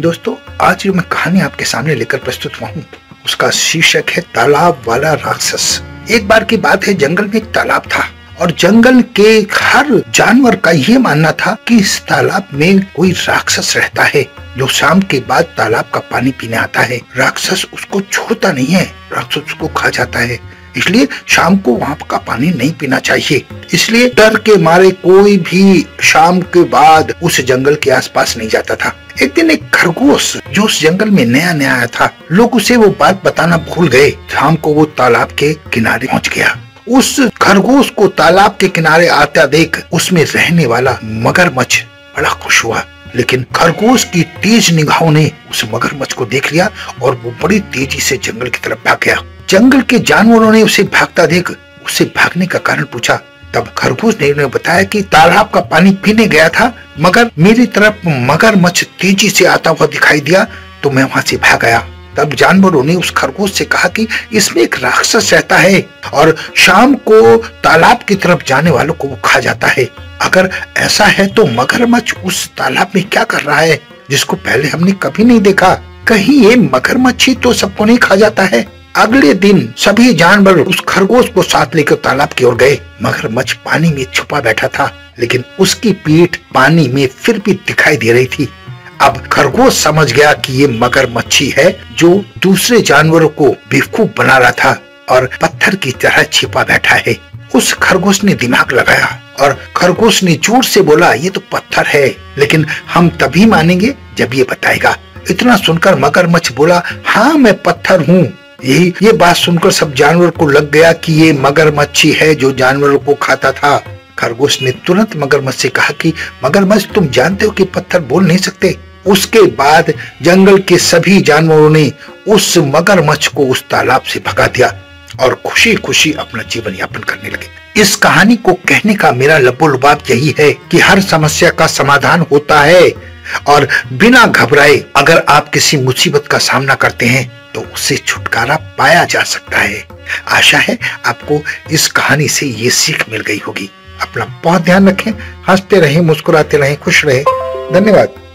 दोस्तों, आज जो मैं कहानी आपके सामने लेकर प्रस्तुत हुआ हूँ उसका शीर्षक है तालाब वाला राक्षस। एक बार की बात है, जंगल में एक तालाब था और जंगल के हर जानवर का ये मानना था कि इस तालाब में कोई राक्षस रहता है जो शाम के बाद तालाब का पानी पीने आता है। राक्षस उसको छोड़ता नहीं है, राक्षस उसको खा जाता है, इसलिए शाम को वहाँ का पानी नहीं पीना चाहिए। इसलिए डर के मारे कोई भी शाम के बाद उस जंगल के आसपास नहीं जाता था। एक दिन एक खरगोश जो उस जंगल में नया आया था, लोग उसे वो बात बताना भूल गए। शाम को वो तालाब के किनारे पहुँच गया। उस खरगोश को तालाब के किनारे आता देख उसमें रहने वाला मगरमच्छ बड़ा खुश हुआ, लेकिन खरगोश की तेज निगाहों ने उस मगरमच्छ को देख लिया और वो बड़ी तेजी से जंगल की तरफ भाग गया। जंगल के जानवरों ने उसे भागता देख उसे भागने का कारण पूछा। तब खरगोश ने उन्हें बताया कि तालाब का पानी पीने गया था, मगर मेरी तरफ मगरमच्छ तेजी से आता हुआ दिखाई दिया तो मैं वहाँ से भाग आया। तब जानवरों ने उस खरगोश से कहा कि इसमें एक राक्षस रहता है और शाम को तालाब की तरफ जाने वालों को वो खा जाता है। अगर ऐसा है तो मगरमच्छ उस तालाब में क्या कर रहा है जिसको पहले हमने कभी नहीं देखा? कहीं ये मगरमच्छ ही तो सबको नहीं खा जाता है। अगले दिन सभी जानवर उस खरगोश को साथ लेकर तालाब की ओर गए। मगरमच्छ पानी में छुपा बैठा था, लेकिन उसकी पीठ पानी में फिर भी दिखाई दे रही थी। अब खरगोश समझ गया कि ये मगरमच्छी है जो दूसरे जानवरों को बेवकूफ बना रहा था और पत्थर की तरह छिपा बैठा है। उस खरगोश ने दिमाग लगाया और खरगोश ने जोर से बोला, ये तो पत्थर है, लेकिन हम तभी मानेंगे जब ये बताएगा। इतना सुनकर मगरमच्छ बोला, हाँ मैं पत्थर हूँ। ये बात सुनकर सब जानवर को लग गया कि ये मगरमच्छी है जो जानवरों को खाता था। खरगोश ने तुरंत मगरमच्छ से कहा कि मगरमच्छ, तुम जानते हो कि पत्थर बोल नहीं सकते। उसके बाद जंगल के सभी जानवरों ने उस मगरमच्छ को उस तालाब से भगा दिया और खुशी खुशी अपना जीवन यापन करने लगे। इस कहानी को कहने का मेरा लबोलुबाब यही है कि हर समस्या का समाधान होता है और बिना घबराए अगर आप किसी मुसीबत का सामना करते हैं तो उससे छुटकारा पाया जा सकता है। आशा है आपको इस कहानी से ये सीख मिल गई होगी। अपना बहुत ध्यान रखें, हंसते रहें, मुस्कुराते रहें, खुश रहें। धन्यवाद।